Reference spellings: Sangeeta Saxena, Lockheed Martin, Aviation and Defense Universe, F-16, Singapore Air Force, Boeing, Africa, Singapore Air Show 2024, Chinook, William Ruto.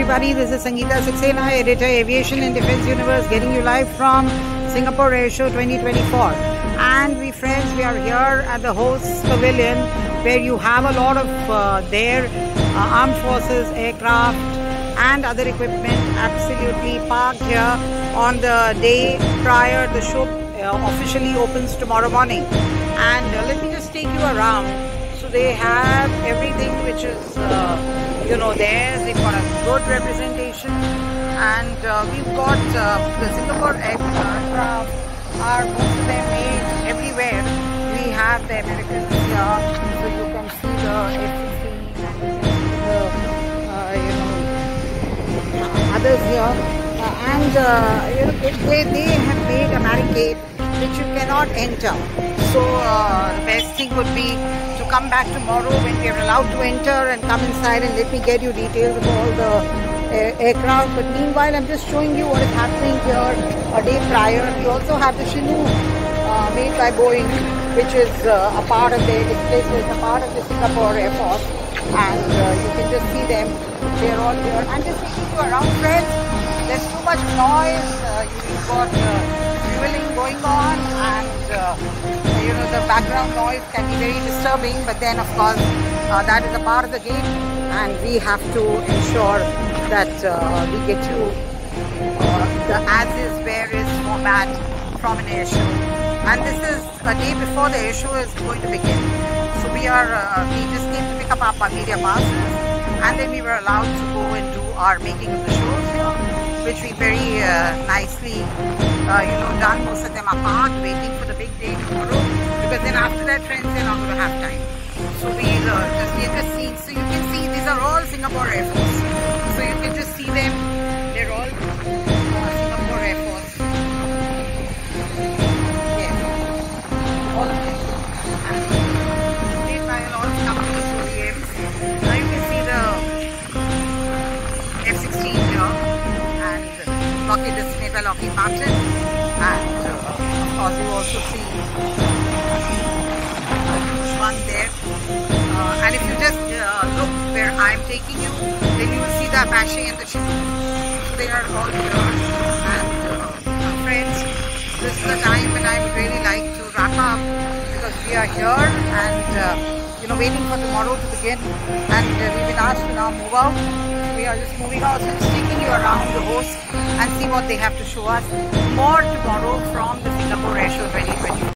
everybody, this is Sangeeta Saxena, editor Aviation and Defense Universe, getting you live from Singapore Air Show 2024. And we friends, we are here at the host pavilion where you have a lot of their armed forces, aircraft and other equipment absolutely parked here on the day prior. The show officially opens tomorrow morning. And let me just take you around. So they have everything which is theirs. They've got a good representation, and we've got the Singapore aircraft are most of them made everywhere. We have the Americans here, so you can see the F-16 and the others here, they have made a barricade which you cannot enter. So the best thing would be to come back tomorrow when we are allowed to enter and come inside, and let me get you details of all the aircraft. But meanwhile, I'm just showing you what is happening here a day prior. We also have the Chinook made by Boeing, which is a part of their displacement, a part of the Singapore Air Force, and you can just see them. They're all here. I'm just taking you around, friends. There's too much noise. You've got drilling going on, and the background noise can be very disturbing, but then of course that is a part of the game, and we have to ensure that we get you the as is where is format from an air show. And this is a day before the air show is going to begin, so we just came to pick up our media passes, and then we were allowed to go and do our making of the shows here, which we very nicely done. Most of them are parked waiting for the big day tomorrow, because then after that, friends, they're not going to have time. So we've just seen, so you can see these are all Singapore Air Force, so you can just see them. They're all Singapore Air Force, yeah, all of them, and made by a lot of companies, OEMs. Now you can see the F-16 here, Lockheed is made by Lockheed Martin, and of course you also see one there. And if you just look where I am taking you, then you will see the Apache and the Chinook. So they are all here. And friends, this is the time when I would really like to wrap up, because we are here and waiting for tomorrow to begin, and we've been asked to now move out. We are just moving out, so just taking you around the host and see what they have to show us more tomorrow from the